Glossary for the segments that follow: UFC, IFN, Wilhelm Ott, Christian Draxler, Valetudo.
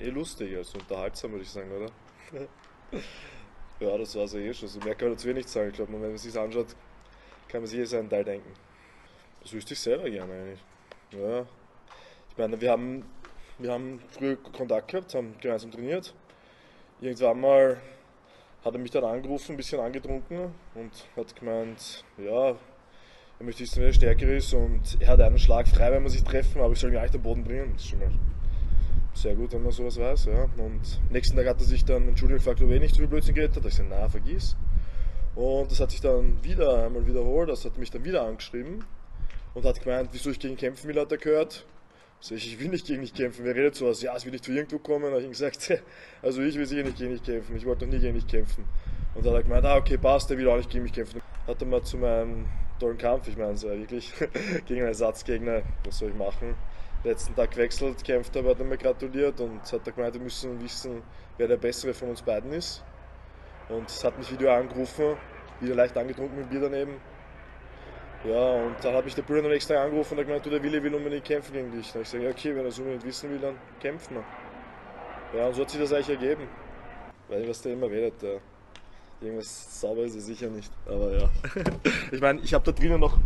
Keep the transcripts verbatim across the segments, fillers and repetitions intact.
eh lustig, also unterhaltsam würde ich sagen, oder? Ja, das war es ja eh schon, so mehr kann man dazu eh nicht sagen. Ich glaube, wenn man sich das anschaut, kann man sich eh seinen Teil denken. Das wüsste ich selber gerne eigentlich. Ja. Ich meine, wir haben, wir haben früher Kontakt gehabt, haben gemeinsam trainiert. Irgendwann mal hat er mich dann angerufen, ein bisschen angetrunken und hat gemeint, ja, er möchte wissen, wer stärker ist und er hat einen Schlag frei, wenn wir sich treffen, aber ich soll ihn gar nicht am Boden bringen. Das ist schon mal sehr gut, wenn man sowas weiß. Ja. Und am nächsten Tag hat er sich dann entschuldigt und gefragt, ob er nicht so viel Blödsinn geredet hat. Da ich gesagt, na, vergiss. Und das hat sich dann wieder einmal wiederholt, das hat mich dann wieder angeschrieben und hat gemeint, wieso ich gegen ihn kämpfen will, hat er gehört. Also ich, ich will nicht gegen dich kämpfen, wer redet sowas? Ja, es will nicht zu irgendwo kommen. Da habe ich ihm gesagt, also ich will sicher nicht gegen dich kämpfen, ich wollte noch nie gegen dich kämpfen. Und dann hat er gemeint, ah okay, passt, der will auch nicht gegen mich kämpfen. Hat er mal zu meinem tollen Kampf, ich meine es war wirklich, gegen einen Ersatzgegner, was soll ich machen? Letzten Tag gewechselt, kämpft aber, hat er mir gratuliert und hat er gemeint, wir müssen wissen, wer der Bessere von uns beiden ist. Und es hat mich wieder angerufen, wieder leicht angetrunken mit Bier daneben. Ja, und dann hat mich der Bruder am nächsten Tag angerufen und hat gemeint, du, der Willi will unbedingt kämpfen gegen dich. Dann habe ich gesagt, okay, wenn er es unbedingt wissen will, dann kämpfen wir. Ja, und so hat sich das eigentlich ergeben. Weil ich, was der immer redet, ja. Irgendwas sauber ist er sicher nicht, aber ja. Ich meine, ich habe da drinnen noch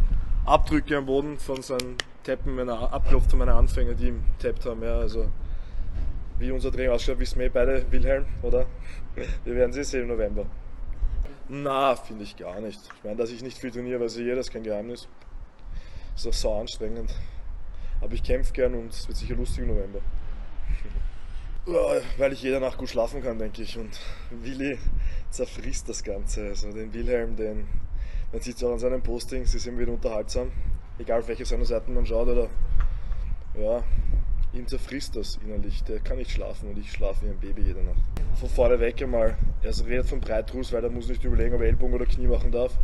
Abdrücke am Boden von so einem Tappen, meiner Abklopf von meiner Anfänger, die ihm tappt haben, ja, also. Wie unser Training ausschaut, wissen wir eh beide, Wilhelm, oder? Wir werden sie sehen im November. Na, finde ich gar nicht. Ich meine, dass ich nicht viel trainiere, weiß ich eh, das ist kein Geheimnis. Ist doch sau anstrengend. Aber ich kämpfe gern und es wird sicher lustig im November. Ja, weil ich jede Nacht gut schlafen kann, denke ich. Und Willi zerfrisst das Ganze. Also den Wilhelm, den, man sieht es auch an seinen Postings, die sind wieder unterhaltsam. Egal auf welche seiner Seiten man schaut, oder. Ja. Ihm zerfrisst das innerlich, der kann nicht schlafen und ich schlafe wie ein Baby jede Nacht. Von vorne weg einmal, er redet von Breitruß, weil er muss nicht überlegen, ob er Ellbogen oder Knie machen darf.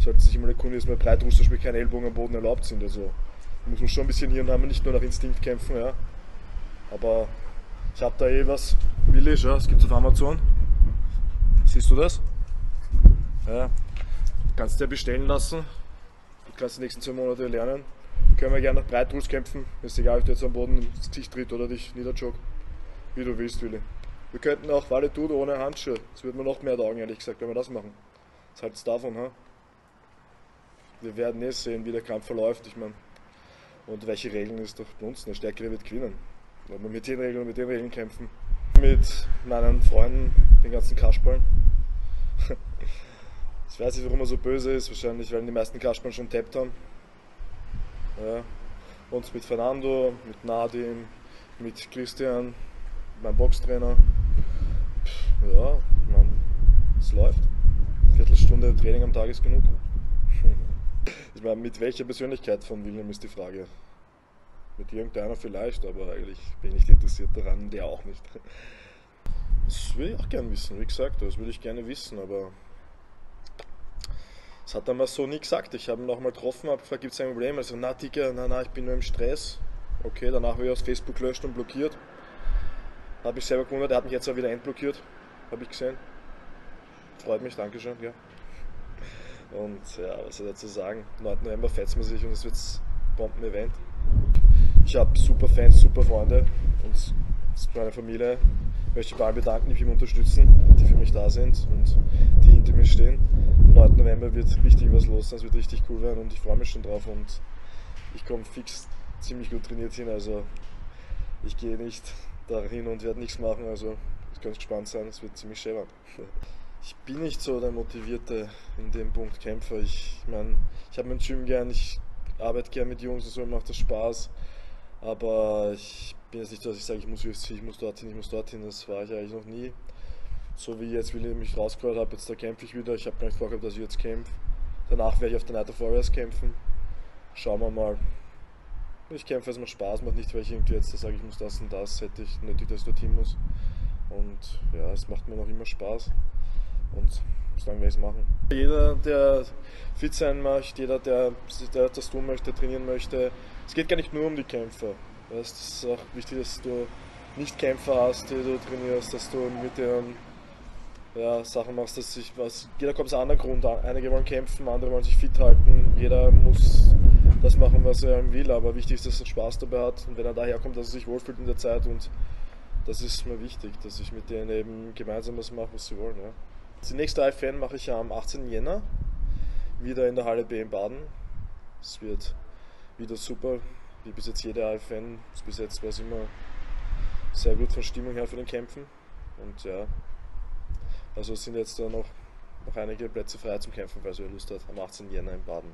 Sollte sich immer erkundigen, dass mir Breitruß zum Beispiel keine Ellbogen am Boden erlaubt sind. Also muss man schon ein bisschen hier und haben, nicht nur nach Instinkt kämpfen. Ja. Aber ich habe da eh was, Village, ja, es gibt es auf Amazon. Siehst du das? Ja. Kannst du dir bestellen lassen, du kannst die nächsten zwei Monate lernen. Können wir gerne nach Breitruß kämpfen, ist egal, ob du jetzt am Boden ins Gesicht tritt oder dich niederjoggt, wie du willst, Willi. Wir könnten auch Valetudo ohne Handschuhe, das würde mir noch mehr taugen, ehrlich gesagt, wenn wir das machen. Was halt's davon, ha? Wir werden eh sehen, wie der Kampf verläuft, ich meine. Und welche Regeln ist doch uns, der Stärkere wird gewinnen. Wenn wir mit den Regeln und mit den Regeln kämpfen. Mit meinen Freunden, den ganzen Kasperln. Ich weiß nicht, warum er so böse ist, wahrscheinlich, weil die meisten Kasperln schon tappt haben. Ja. Und mit Fernando, mit Nadim, mit Christian, meinem Boxtrainer. Pff, ja, man, es läuft. Eine Viertelstunde Training am Tag ist genug. Ich meine, mit welcher Persönlichkeit von Wilhelm ist die Frage? Mit irgendeiner vielleicht, aber eigentlich bin ich nicht interessiert daran, der auch nicht. Das will ich auch gerne wissen, wie gesagt, das würde ich gerne wissen, aber. Das hat er mir so nie gesagt. Ich habe ihn auch mal getroffen, habe gefragt, gibt es ein Problem? Also, na, Digga, na, na, ich bin nur im Stress. Okay, danach habe ich aus Facebook gelöscht und blockiert. Habe mich selber gewundert, er hat mich jetzt auch wieder entblockiert. Habe ich gesehen. Freut mich, Dankeschön, ja. Und ja, was soll dazu sagen? neunten November fetzt man sich und es wird ein Bomben-Event. Ich habe super Fans, super Freunde und meine Familie. Ich möchte mich allen bedanken, die mich unterstützen, die für mich da sind und die hinter mir stehen. Am neunten November wird richtig was los, das wird richtig cool werden und ich freue mich schon drauf und ich komme fix ziemlich gut trainiert hin, also ich gehe nicht dahin und werde nichts machen, also es kann gespannt sein, es wird ziemlich schön. Ich bin nicht so der motivierte in dem Punkt Kämpfer, ich meine, ich habe mein Gym gern, ich arbeite gern mit Jungs und so, mir macht das Spaß, aber ich bin jetzt nicht so, dass ich sage, ich muss U F C, ich muss dorthin, ich muss dorthin, das war ich eigentlich noch nie. So wie jetzt, wie ich mich rausgeholt habe, jetzt da kämpfe ich wieder. Ich habe gar nicht vorgehabt, dass ich jetzt kämpfe. Danach werde ich auf der Night of Warriors kämpfen. Schauen wir mal. Ich kämpfe, es macht Spaß, macht nicht, weil ich irgendwie jetzt da sage, ich muss das und das, hätte ich nötig, dass ich dorthin muss. Und ja, es macht mir noch immer Spaß. Und solange werde ich es machen. Jeder, der fit sein möchte, jeder, der, der das tun möchte, trainieren möchte. Es geht gar nicht nur um die Kämpfer. Es ist auch wichtig, dass du nicht Kämpfer hast, die du trainierst, dass du mit denen ja, Sachen machst, dass sich was. Jeder kommt aus einem anderen Grund an. Einige wollen kämpfen, andere wollen sich fit halten. Jeder muss das machen, was er will. Aber wichtig ist, dass er Spaß dabei hat und wenn er daherkommt, dass er sich wohlfühlt in der Zeit und das ist mir wichtig, dass ich mit denen eben gemeinsam was mache, was sie wollen. Ja. Die nächste I F N mache ich ja am achtzehnten Jänner, wieder in der Halle B in Baden. Es wird wieder super, wie bis jetzt jede I F N. Bis jetzt war es immer sehr gut von Stimmung her für den Kämpfen. Und ja, also sind jetzt da noch, noch einige Plätze frei zum Kämpfen, falls ihr Lust habt, am achtzehnten Jänner in Baden.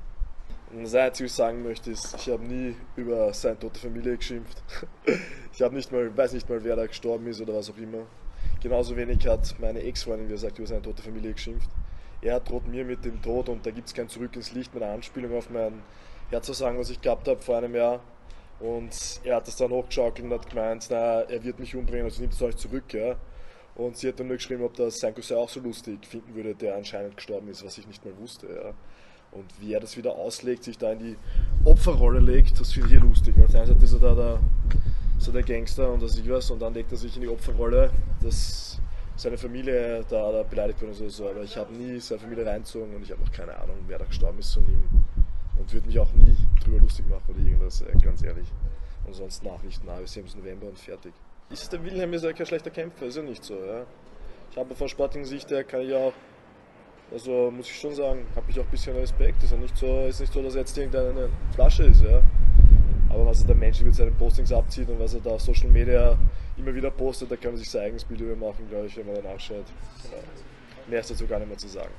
Und das Einzige, was ich sagen möchte, ist, ich habe nie über seine tote Familie geschimpft. Ich habe nicht mal, weiß nicht mal, wer da gestorben ist oder was auch immer. Genauso wenig hat meine Ex-Freundin, wie gesagt, über seine tote Familie geschimpft. Er droht mir mit dem Tod und da gibt es kein Zurück ins Licht mit einer Anspielung auf mein Herzversagen, was ich gehabt habe vor einem Jahr. Und er hat das dann hochgeschaukelt und hat gemeint, naja, er wird mich umbringen, also nimmt es euch zurück. Ja. Und sie hat dann nur geschrieben, ob das sein Cousin auch so lustig finden würde, der anscheinend gestorben ist, was ich nicht mal wusste. Ja. Und wie er das wieder auslegt, sich da in die Opferrolle legt, das finde ich lustig. Auf der einen Seite ist er da der, ist er der Gangster und das ich was, und dann legt er sich in die Opferrolle, dass seine Familie da, da beleidigt wird und so. Aber ich habe nie seine Familie reinzogen und ich habe auch keine Ahnung, wer da gestorben ist von ihm. Und würde mich auch nie drüber lustig machen oder irgendwas, ganz ehrlich. Und sonst Nachrichten, na, wir sehen uns November und fertig. Ist der Wilhelm ist ja kein schlechter Kämpfer, ist ja nicht so. Ja. Ich habe von sportlicher Sicht, der kann ich auch, also muss ich schon sagen, habe ich auch ein bisschen Respekt. Ist ja nicht so, ist nicht so, dass er jetzt irgendeine Flasche ist. Ja. Aber was er da menschlich mit seinen Postings abzieht und was er da auf Social Media immer wieder postet, da kann man sich sein eigenes Bild über machen, glaube ich, wenn man da nachschaut. Ja. Mehr ist dazu gar nicht mehr zu sagen.